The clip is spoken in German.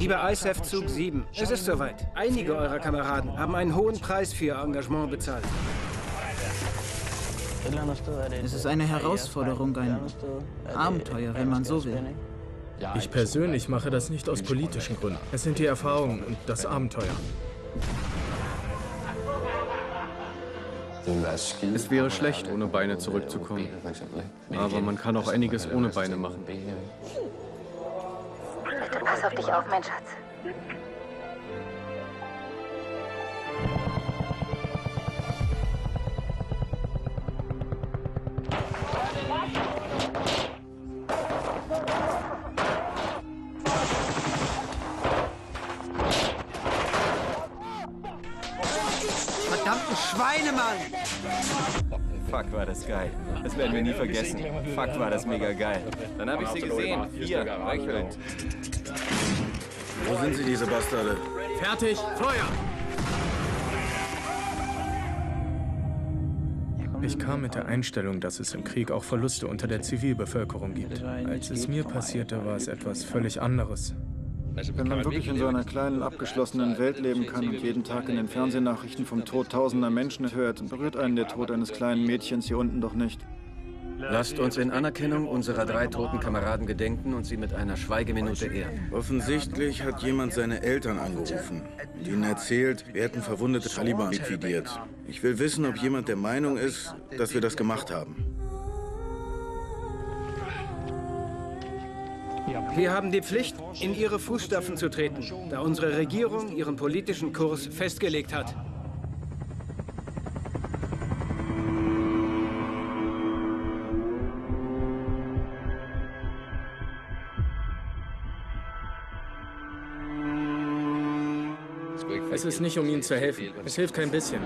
Lieber ISF-Zug 7, es ist soweit. Einige eurer Kameraden haben einen hohen Preis für ihr Engagement bezahlt. Es ist eine Herausforderung, ein Abenteuer, wenn man so will. Ich persönlich mache das nicht aus politischen Gründen. Es sind die Erfahrungen und das Abenteuer. Es wäre schlecht, ohne Beine zurückzukommen. Aber man kann auch einiges ohne Beine machen. Bitte pass auf dich auf, mein Schatz. Verdammte Schweine, Mann! Fuck, war das geil. Das werden wir nie vergessen. Fuck, war das mega geil. Dann habe ich sie gesehen. Hier, Reichwald. Wo sind sie, diese Bastarde? Fertig, Feuer! Ich kam mit der Einstellung, dass es im Krieg auch Verluste unter der Zivilbevölkerung gibt. Als es mir passierte, war es etwas völlig anderes. Wenn man wirklich in so einer kleinen, abgeschlossenen Welt leben kann und jeden Tag in den Fernsehnachrichten vom Tod tausender Menschen hört, berührt einen der Tod eines kleinen Mädchens hier unten doch nicht. Lasst uns in Anerkennung unserer 3 toten Kameraden gedenken und sie mit einer Schweigeminute ehren. Offensichtlich hat jemand seine Eltern angerufen und ihnen erzählt, wir hätten verwundete Taliban liquidiert. Ich will wissen, ob jemand der Meinung ist, dass wir das gemacht haben. Wir haben die Pflicht, in ihre Fußstapfen zu treten, da unsere Regierung ihren politischen Kurs festgelegt hat. Es ist nicht, um ihnen zu helfen. Es hilft kein bisschen.